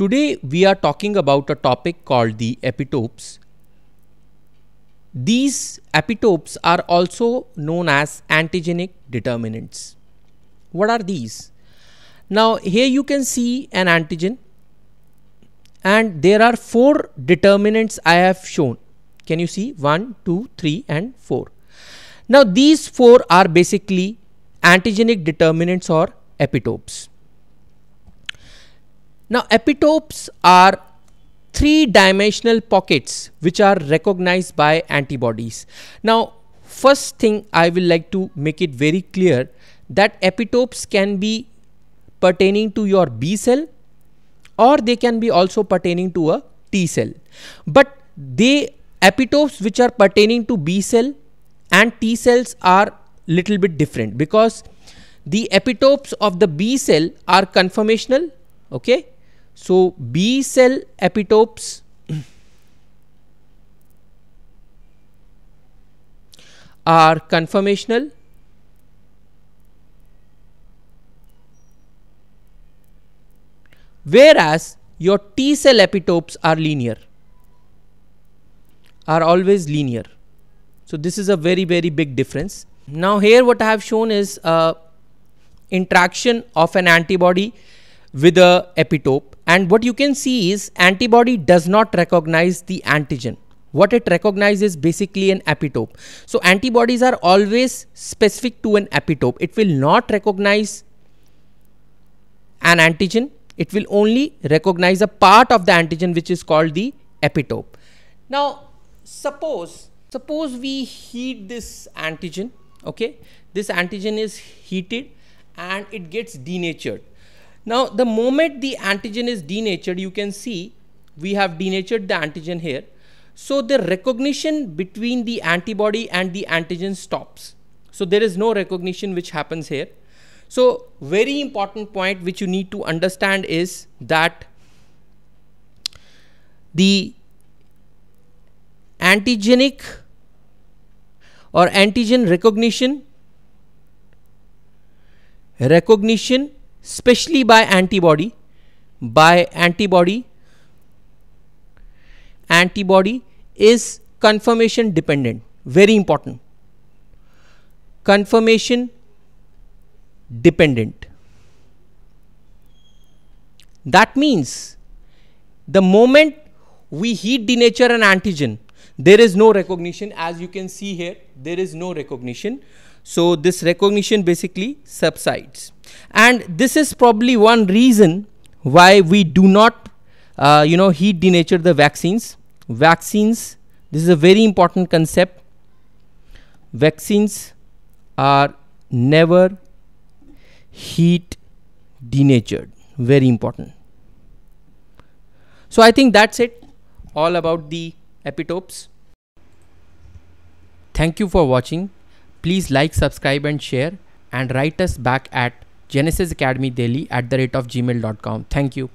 Today we are talking about a topic called the epitopes. These epitopes are also known as antigenic determinants. What are these? Now here you can see an antigen and there are 4 determinants I have shown. Can you see? 1, 2, 3 and 4. Now these 4 are basically antigenic determinants or epitopes. Now epitopes are 3-dimensional pockets which are recognized by antibodies. Now first thing I will like to make it very clear that epitopes can be pertaining to your B cell or they can be also pertaining to a T cell. But the epitopes which are pertaining to B cell and T cells are little bit different because the epitopes of the B cell are conformational. Okay, so B cell epitopes are conformational whereas your T cell epitopes are linear, are always linear. So this is a very, very big difference. Now here what I have shown is interaction of an antibody with a epitope, and what you can see is antibody does not recognize the antigen. What it recognizes is basically an epitope. So antibodies are always specific to an epitope. It will not recognize an antigen. It will only recognize a part of the antigen which is called the epitope. Now suppose we heat this antigen. Okay, this antigen is heated and it gets denatured. Now the moment the antigen is denatured, you can see we have denatured the antigen here. So the recognition between the antibody and the antigen stops. So there is no recognition which happens here. So very important point which you need to understand is that the antigenic or antigen recognition especially by antibody is conformation dependent. Very important, conformation dependent. That means the moment we heat denature an antigen, there is no recognition. As you can see here, there is no recognition. So this recognition basically subsides, and this is probably one reason why we do not heat denature the vaccines. This is a very important concept. Vaccines are never heat denatured. Very important. So I think that's it all about the epitopes. Thank you for watching. Please like, subscribe and share, and write us back at Genesis Academy Delhi @gmail.com. Thank you.